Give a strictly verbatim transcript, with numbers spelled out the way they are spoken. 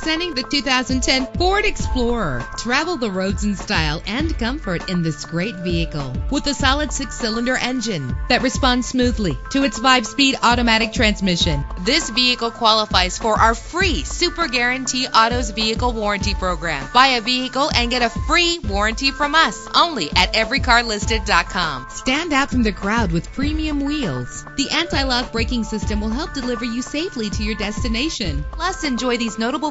Presenting the two thousand ten Ford Explorer. Travel the roads in style and comfort in this great vehicle. With a solid six-cylinder engine that responds smoothly to its five-speed automatic transmission. This vehicle qualifies for our free Super Guarantee Autos Vehicle Warranty Program. Buy a vehicle and get a free warranty from us only at every car listed dot com. Stand out from the crowd with premium wheels. The anti-lock braking system will help deliver you safely to your destination. Plus, enjoy these notable